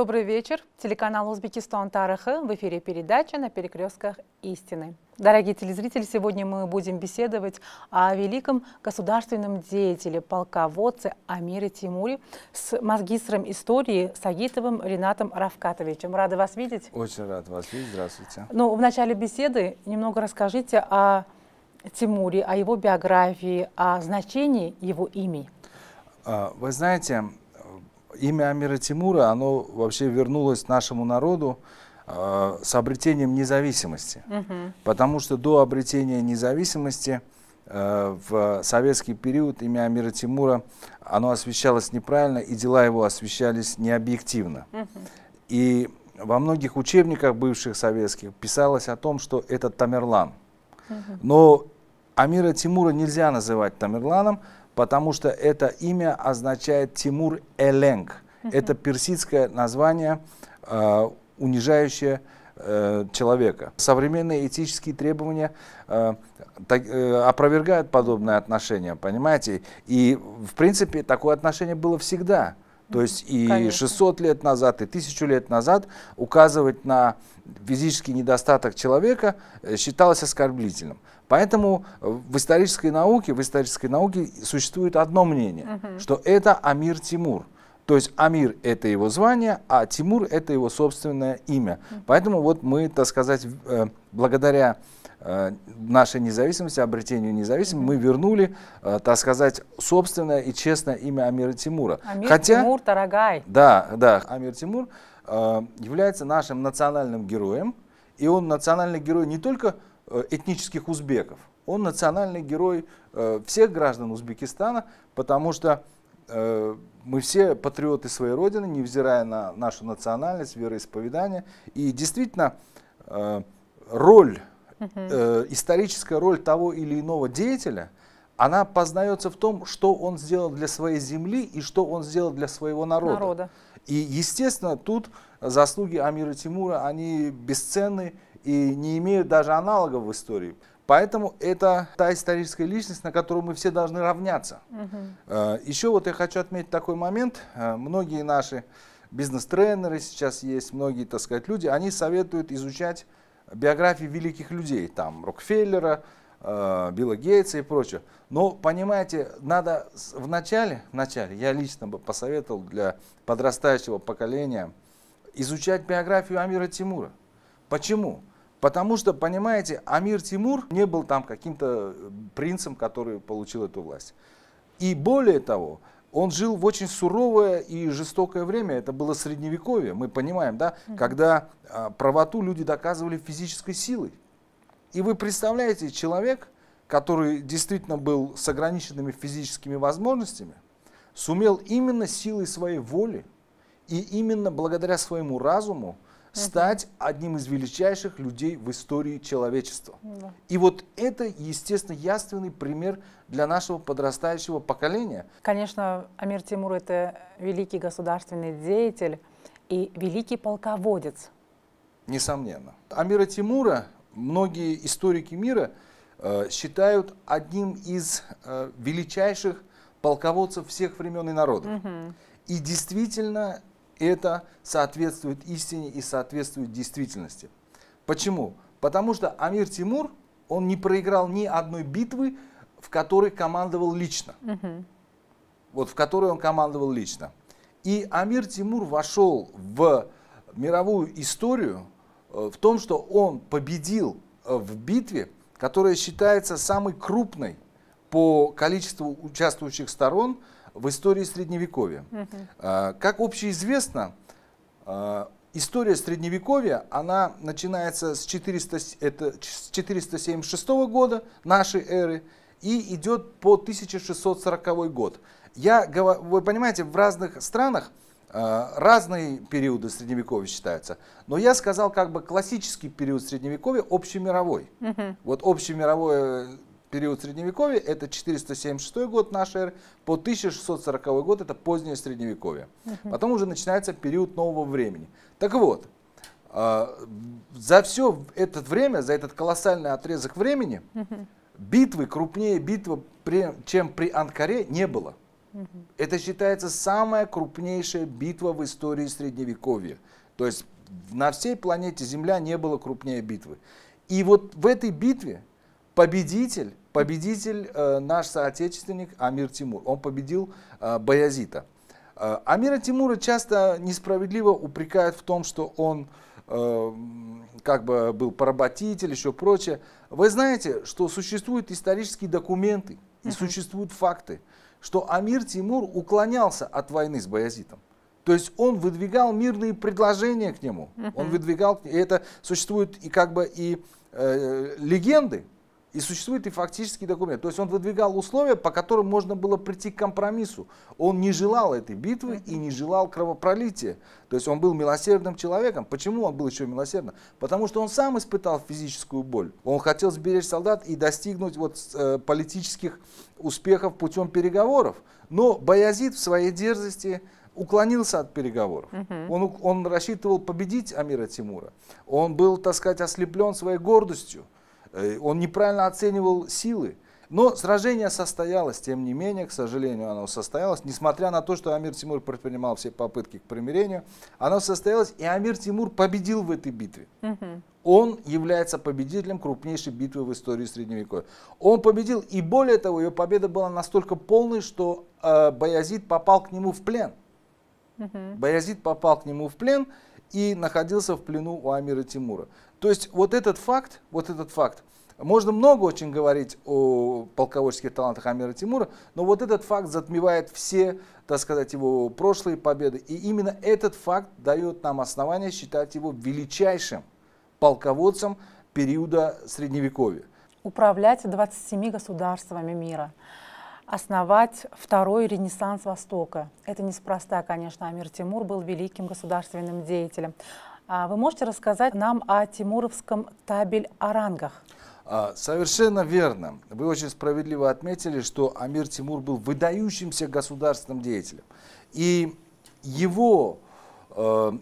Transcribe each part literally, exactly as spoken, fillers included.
Добрый вечер. Телеканал «Узбекистан Тараха». В эфире передача «На перекрестках истины». Дорогие телезрители, сегодня мы будем беседовать о великом государственном деятеле, полководце Амире Тимуре с магистром истории Сагитовым Ринатом Равкатовичем. Рада вас видеть. Очень рад вас видеть. Здравствуйте. Ну, в начале беседы немного расскажите о Тимуре, о его биографии, о значении его имени. Вы знаете, имя Амира Тимура, оно вообще вернулось нашему народу с обретением независимости. Uh-huh. Потому что до обретения независимости э, в советский период имя Амира Тимура, оно освещалось неправильно, и дела его освещались необъективно. Uh-huh. И во многих учебниках бывших советских писалось о том, что это Тамерлан. Uh-huh. Но Амира Тимура нельзя называть Тамерланом, потому что это имя означает Тимур-Эленг. Uh-huh. Это персидское название, э, унижающее э, человека. Современные этические требования э, так, э, опровергают подобное отношение, понимаете? И, в принципе, такое отношение было всегда. То есть и Конечно. шестьсот лет назад, и тысячу лет назад указывать на физический недостаток человека считалось оскорблительным. Поэтому в исторической науке, в исторической науке существует одно мнение, uh-huh. что это Амир Тимур. То есть Амир – это его звание, а Тимур – это его собственное имя. Поэтому вот мы, так сказать, благодаря нашей независимости, обретению независимости, мы вернули, так сказать, собственное и честное имя Амира Тимура. Амир Хотя, Тимур Тарагай. Да, да, Амир Тимур является нашим национальным героем, и он национальный герой не только этнических узбеков, он национальный герой всех граждан Узбекистана, потому что мы все патриоты своей Родины, невзирая на нашу национальность, вероисповедание. И действительно, роль, uh-huh. историческая роль того или иного деятеля, она познается в том, что он сделал для своей земли и что он сделал для своего народа. народа. И, естественно, тут заслуги Амира Тимура, они бесценны и не имеют даже аналогов в истории. Поэтому это та историческая личность, на которую мы все должны равняться. Uh-huh. Еще вот я хочу отметить такой момент. Многие наши бизнес-тренеры сейчас есть, многие, так сказать, люди, они советуют изучать биографии великих людей, там, Рокфеллера, Билла Гейтса и прочее. Но, понимаете, надо в начале, в начале, я лично бы посоветовал для подрастающего поколения изучать биографию Амира Тимура. Почему? Потому что, понимаете, Амир Тимур не был там каким-то принцем, который получил эту власть. И более того, он жил в очень суровое и жестокое время. Это было средневековье, мы понимаем, да, Mm-hmm. когда а, правоту люди доказывали физической силой. И вы представляете, человек, который действительно был с ограниченными физическими возможностями, сумел именно силой своей воли и именно благодаря своему разуму стать одним из величайших людей в истории человечества. Да. И вот это, естественно, ясный пример для нашего подрастающего поколения. Конечно, Амир Тимур – это великий государственный деятель и великий полководец. Несомненно. Амира Тимура многие историки мира э, считают одним из э, величайших полководцев всех времен и народов. Угу. И действительно, это соответствует истине и соответствует действительности. Почему? Потому что Амир Тимур, он не проиграл ни одной битвы, в которой командовал лично. Угу. Вот в которой он командовал лично. И Амир Тимур вошел в мировую историю в том, что он победил в битве, которая считается самой крупной по количеству участвующих сторон в истории Средневековья. Uh-huh. Как общеизвестно, история Средневековья, она начинается с, четыреста, это, с четыреста семьдесят шестого года нашей эры и идет по тысяча шестьсот сороковой год. Я, вы понимаете, в разных странах разные периоды Средневековья считаются, но я сказал как бы классический период Средневековья, общемировой. Uh-huh. Вот общемировое... Период Средневековья – это четыреста семьдесят шестой год нашей эры, по тысяча шестьсот сороковой год – это позднее Средневековье. Uh-huh. Потом уже начинается период нового времени. Так вот, э, за все это время, за этот колоссальный отрезок времени, uh-huh. битвы, крупнее битвы, при, чем при Анкаре, не было. Это считается самая крупнейшая битва в истории Средневековья. То есть на всей планете Земля не было крупнее битвы. И вот в этой битве победитель, победитель э, наш соотечественник Амир Тимур. Он победил э, Баязита. Э, Амира Тимура часто несправедливо упрекают в том, что он э, как бы был поработитель, еще прочее. Вы знаете, что существуют исторические документы и [S2] Uh-huh. [S1] Существуют факты, что Амир Тимур уклонялся от войны с Баязитом. То есть он выдвигал мирные предложения к нему. Uh-huh. Он выдвигал, и это существует и как бы и э, легенды, и существует и фактический документ. То есть он выдвигал условия, по которым можно было прийти к компромиссу. Он не желал этой битвы uh-huh. и не желал кровопролития. То есть он был милосердным человеком. Почему он был еще милосердным? Потому что он сам испытал физическую боль. Он хотел сберечь солдат и достигнуть вот, э, политических успехов путем переговоров. Но Баязид в своей дерзости уклонился от переговоров. Uh-huh. он, он рассчитывал победить Амира Тимура. Он был, так сказать, ослеплен своей гордостью. Он неправильно оценивал силы. Но сражение состоялось, тем не менее, к сожалению, оно состоялось. Несмотря на то, что Амир Тимур предпринимал все попытки к примирению, оно состоялось, и Амир Тимур победил в этой битве. Uh-huh. Он является победителем крупнейшей битвы в истории Средневековья. Он победил, и более того, ее победа была настолько полной, что э, Баязид попал к нему в плен. Uh-huh. Баязид попал к нему в плен и находился в плену у Амира Тимура. То есть вот этот факт, вот этот факт, можно много очень говорить о полководческих талантах Амира Тимура, но вот этот факт затмевает все, так сказать, его прошлые победы. И именно этот факт дает нам основание считать его величайшим полководцем периода Средневековья. Управлять двадцатью семью государствами мира. Основать второй ренессанс Востока. Это неспроста, конечно, Амир Тимур был великим государственным деятелем. Вы можете рассказать нам о тимуровском табель о рангах? Совершенно верно. Вы очень справедливо отметили, что Амир Тимур был выдающимся государственным деятелем. И его э,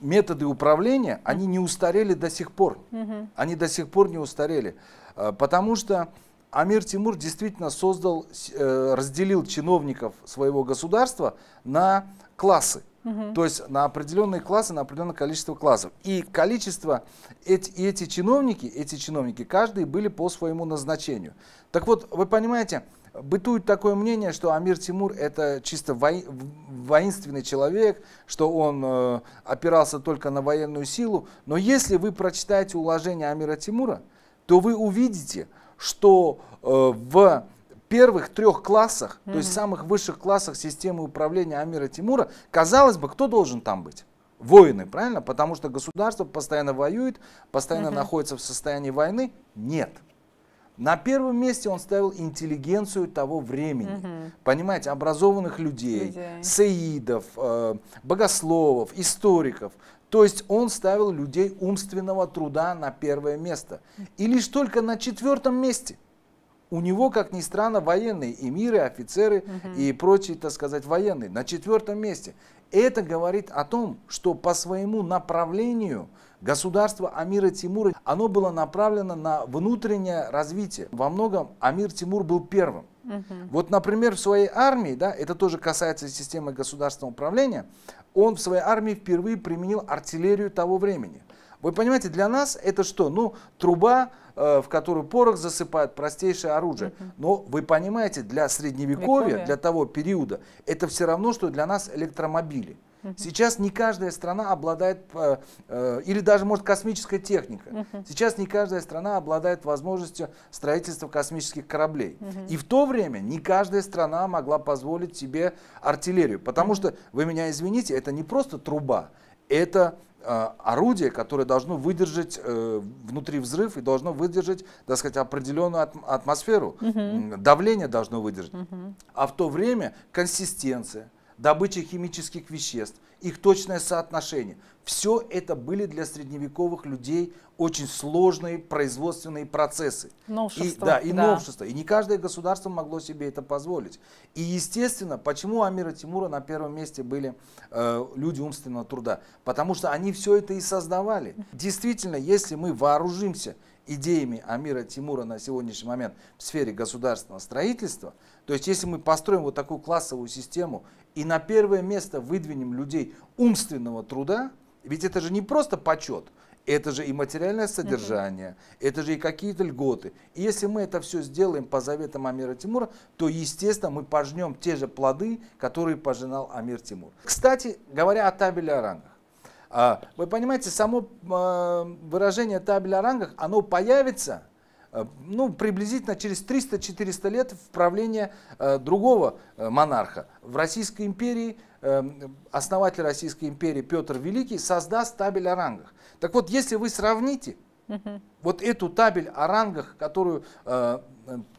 методы управления, они не устарели до сих пор. Mm-hmm. Они до сих пор не устарели, потому что Амир Тимур действительно создал, разделил чиновников своего государства на классы, угу. то есть на определенные классы, на определенное количество классов. И количество, эти, эти чиновники, эти чиновники, каждый были по своему назначению. Так вот, вы понимаете, бытует такое мнение, что Амир Тимур это чисто воинственный человек, что он э, опирался только на военную силу. Но если вы прочитаете уложение Амира Тимура, то вы увидите, что э, в первых трех классах, mm-hmm. то есть самых высших классах системы управления Амира Тимура, казалось бы, кто должен там быть? Воины, правильно? Потому что государство постоянно воюет, постоянно mm-hmm. находится в состоянии войны. Нет. На первом месте он ставил интеллигенцию того времени, mm-hmm. понимаете, образованных людей, людей. сеидов, э, богословов, историков. То есть он ставил людей умственного труда на первое место. И лишь только на четвертом месте у него, как ни странно, военные, эмиры, офицеры угу. и прочие, так сказать, военные. На четвертом месте. Это говорит о том, что по своему направлению государство Амира Тимура, оно было направлено на внутреннее развитие. Во многом Амир Тимур был первым. Угу. Вот, например, в своей армии, да, это тоже касается системы государственного управления, он в своей армии впервые применил артиллерию того времени. Вы понимаете, для нас это что? Ну, труба, э, в которую порох засыпают, простейшее оружие. Угу. Но вы понимаете, для Средневековья, Вековья. для того периода, это все равно, что для нас электромобили. Угу. Сейчас не каждая страна обладает, э, э, или даже, может, космическая техника. Угу. Сейчас не каждая страна обладает возможностью строительства космических кораблей. Угу. И в то время не каждая страна могла позволить себе артиллерию. Потому угу. что, вы меня извините, это не просто труба, это орудие, которое должно выдержать э, внутри взрыв и должно выдержать, так сказать, определенную атмосферу. Угу. Давление должно выдержать. Угу. А в то время консистенция, добыча химических веществ, их точное соотношение. Все это были для средневековых людей очень сложные производственные процессы. Новшества. И, да, и да. новшества. И не каждое государство могло себе это позволить. И естественно, почему у Амира Тимура на первом месте были э, люди умственного труда? Потому что они все это и создавали. Действительно, если мы вооружимся идеями Амира Тимура на сегодняшний момент в сфере государственного строительства, то есть если мы построим вот такую классовую систему и на первое место выдвинем людей умственного труда, ведь это же не просто почет, это же и материальное содержание, uh-huh. это же и какие-то льготы. И если мы это все сделаем по заветам Амира Тимура, то, естественно, мы пожнем те же плоды, которые пожинал Амир Тимур. Кстати, говоря о табеле о рангах, вы понимаете, само выражение табеля о рангах, оно появится ну, приблизительно через триста-четыреста лет в правлении другого монарха. В Российской империи основатель Российской империи Петр Великий создаст табель о рангах. Так вот, если вы сравните uh-huh. вот эту табель о рангах, которую, э,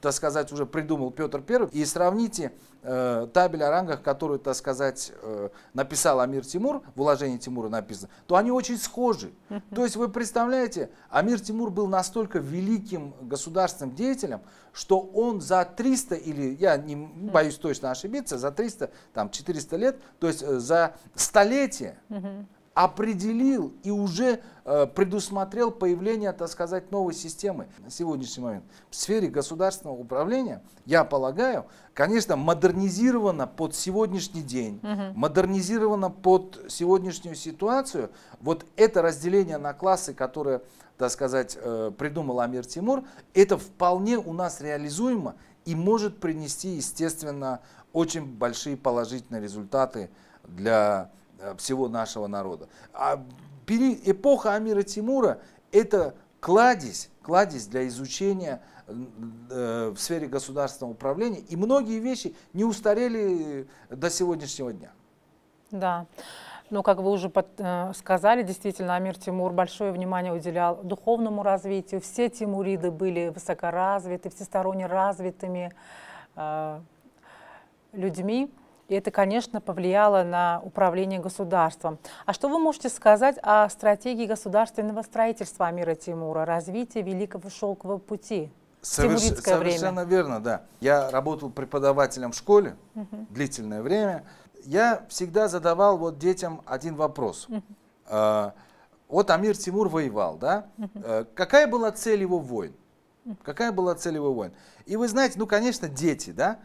так сказать, уже придумал Петр Первый, и сравните э, табель о рангах, которую, так сказать, э, написал Амир Тимур, в уложении Тимура написано, то они очень схожи. Uh-huh. То есть вы представляете, Амир Тимур был настолько великим государственным деятелем, что он за триста, или я не боюсь uh-huh. точно ошибиться, за триста, там, четыреста лет, то есть за столетие, uh-huh. определил и уже э, предусмотрел появление, так сказать, новой системы на сегодняшний момент. В сфере государственного управления, я полагаю, конечно, модернизировано под сегодняшний день, угу. модернизировано под сегодняшнюю ситуацию. Вот это разделение на классы, которое, так сказать, э, придумал Амир Тимур, это вполне у нас реализуемо и может принести, естественно, очень большие положительные результаты для всего нашего народа. А эпоха Амира Тимура – это кладезь, кладезь для изучения в сфере государственного управления. И многие вещи не устарели до сегодняшнего дня. Да. Но, как вы уже сказали, действительно, Амир Тимур большое внимание уделял духовному развитию. Все тимуриды были высокоразвиты, всесторонне развитыми людьми. И это, конечно, повлияло на управление государством. А что вы можете сказать о стратегии государственного строительства Амира Тимура, развития Великого Шелкового пути? Соверш... Совершенно время. верно, да. Я работал преподавателем в школе uh-huh. длительное время. Я всегда задавал вот детям один вопрос. Uh-huh. Вот Амир Тимур воевал, да? Uh-huh. Какая была цель его войн? Какая была цель его войн? И вы знаете, ну, конечно, дети, да,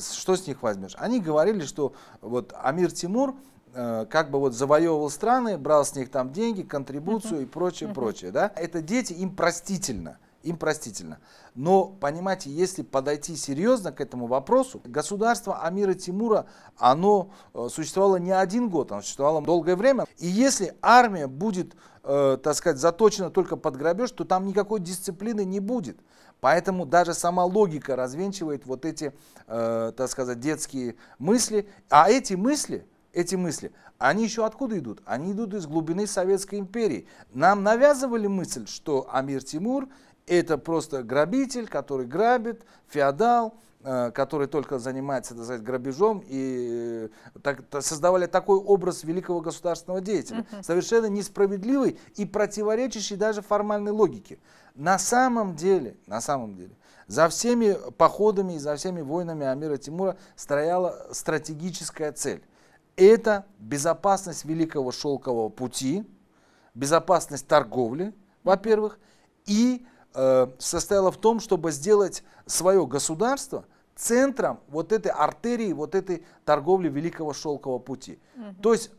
что с них возьмешь? Они говорили, что вот Амир Тимур э, как бы вот завоевывал страны, брал с них там деньги, контрибуцию uh-huh. и прочее, uh-huh. прочее, да. Это дети, им простительно, им простительно. Но, понимаете, если подойти серьезно к этому вопросу, государство Амира Тимура, оно существовало не один год, оно существовало долгое время. И если армия будет, э, так сказать, заточена только под грабеж, то там никакой дисциплины не будет. Поэтому даже сама логика развенчивает вот эти, э, так сказать, детские мысли. А эти мысли, эти мысли, они еще откуда идут? Они идут из глубины Советской империи. Нам навязывали мысль, что Амир Тимур — это просто грабитель, который грабит, феодал, который только занимается, так сказать, грабежом, и так, создавали такой образ великого государственного деятеля, угу. совершенно несправедливый и противоречащий даже формальной логике. На самом деле, на самом деле, за всеми походами и за всеми войнами Амира Тимура стояла стратегическая цель. Это безопасность Великого Шелкового пути, безопасность торговли, во-первых, и состояла в том, чтобы сделать свое государство центром вот этой артерии, вот этой торговли Великого Шелкового пути. Угу. То есть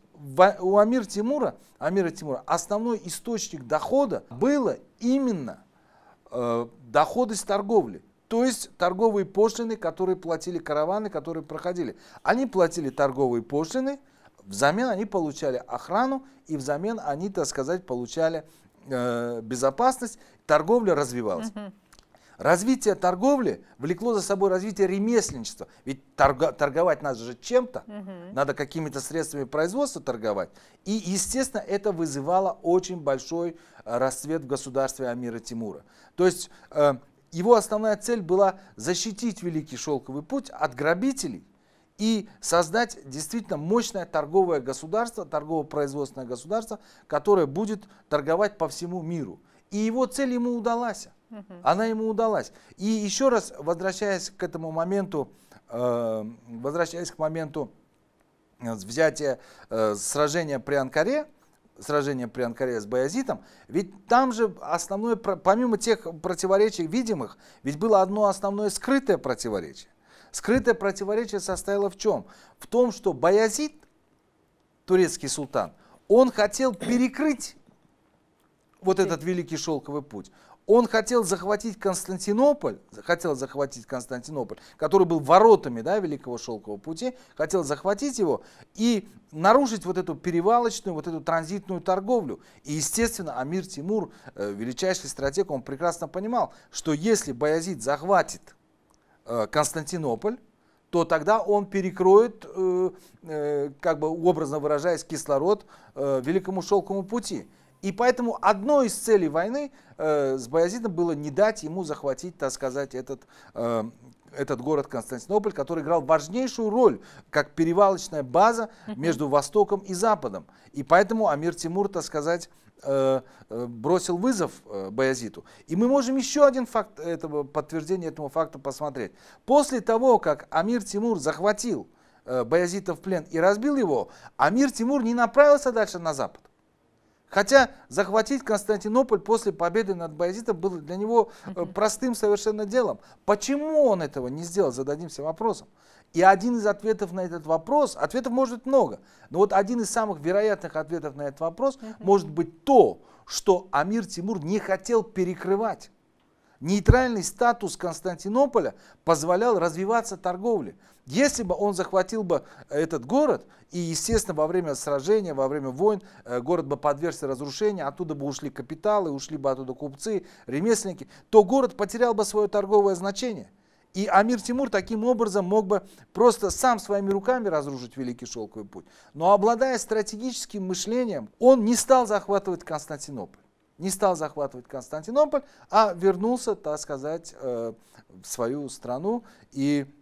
у Амира Тимура, Амира Тимура основной источник дохода было именно э, доходы с торговли. То есть торговые пошлины, которые платили караваны, которые проходили. Они платили торговые пошлины, взамен они получали охрану и взамен они, так сказать, получали безопасность, торговля развивалась. Uh-huh. Развитие торговли влекло за собой развитие ремесленничества. Ведь торго- торговать надо же чем-то, uh-huh. надо какими-то средствами производства торговать. И, естественно, это вызывало очень большой расцвет в государстве Амира Тимура. То есть э, его основная цель была защитить Великий Шелковый путь от грабителей и создать действительно мощное торговое государство, торгово-производственное государство, которое будет торговать по всему миру. И его цель ему удалась. Угу. Она ему удалась. И еще раз, возвращаясь к этому моменту, э, возвращаясь к моменту взятия э, сражения при Анкаре, сражение при Анкаре с Баязитом, ведь там же основное, помимо тех противоречий видимых, ведь было одно основное скрытое противоречие. Скрытое противоречие состояло в чем? В том, что Баязид, турецкий султан, он хотел перекрыть вот этот Великий Шелковый путь. Он хотел захватить Константинополь, хотел захватить Константинополь, который был воротами, да, Великого Шелкового пути, хотел захватить его и нарушить вот эту перевалочную, вот эту транзитную торговлю. И, естественно, Амир Тимур, величайший стратег, он прекрасно понимал, что если Баязид захватит Константинополь, то тогда он перекроет, как бы образно выражаясь, кислород Великому Шелковому пути. И поэтому одной из целей войны э, с Баязидом было не дать ему захватить, так сказать, этот, э, этот город Константинополь, который играл важнейшую роль как перевалочная база между Востоком и Западом. И поэтому Амир Тимур, так сказать, э, бросил вызов э, Баязиту. И мы можем еще один факт этого, подтверждение этому факту посмотреть. После того, как Амир Тимур захватил э, Баязита в плен и разбил его, Амир Тимур не направился дальше на Запад. Хотя захватить Константинополь после победы над Баязитом было для него простым совершенно делом. Почему он этого не сделал, зададимся вопросом. И один из ответов на этот вопрос, ответов может быть много, но вот один из самых вероятных ответов на этот вопрос может быть то, что Амир Тимур не хотел перекрывать. Нейтральный статус Константинополя позволял развиваться торговле. Если бы он захватил бы этот город, и, естественно, во время сражения, во время войн город бы подвергся разрушению, оттуда бы ушли капиталы, ушли бы оттуда купцы, ремесленники, то город потерял бы свое торговое значение. И Амир Тимур таким образом мог бы просто сам своими руками разрушить Великий Шелковый путь. Но, обладая стратегическим мышлением, он не стал захватывать Константинополь. Не стал захватывать Константинополь, а вернулся, так сказать, в свою страну и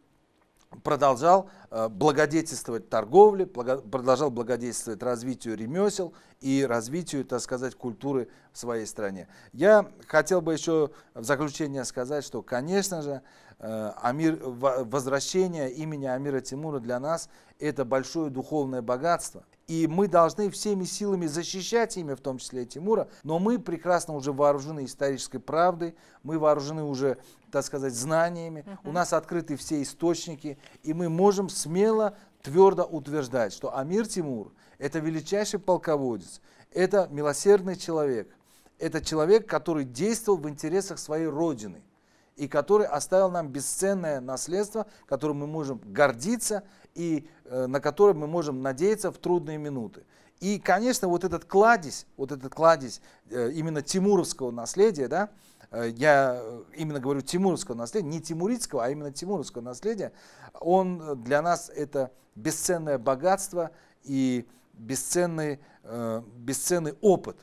продолжал благодетельствовать торговле, продолжал благодетельствовать развитию ремесел и развитию, так сказать, культуры в своей стране. Я хотел бы еще в заключение сказать, что, конечно же, Амир, возвращение имени Амира Тимура для нас – это большое духовное богатство. И мы должны всеми силами защищать имя, в том числе и Тимура, но мы прекрасно уже вооружены исторической правдой, мы вооружены уже, так сказать, знаниями, угу. у нас открыты все источники, и мы можем смело, твердо утверждать, что Амир Тимур – это величайший полководец, это милосердный человек, это человек, который действовал в интересах своей родины и который оставил нам бесценное наследство, которым мы можем гордиться и э, на которое мы можем надеяться в трудные минуты. И, конечно, вот этот кладезь, вот этот кладезь э, именно тимуровского наследия, да, э, я именно говорю тимуровского наследия, не тимуридского, а именно тимуровского наследия, он для нас это бесценное богатство и бесценный, э, бесценный опыт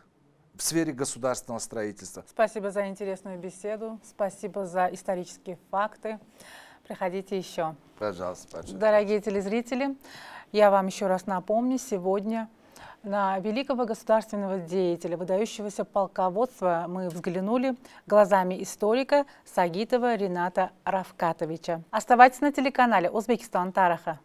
в сфере государственного строительства. Спасибо за интересную беседу, спасибо за исторические факты. Приходите еще. Пожалуйста, пожалуйста. Дорогие телезрители, я вам еще раз напомню, сегодня на великого государственного деятеля, выдающегося полководца, мы взглянули глазами историка Сагитова Рината Равкатовича. Оставайтесь на телеканале Узбекистан Тараха.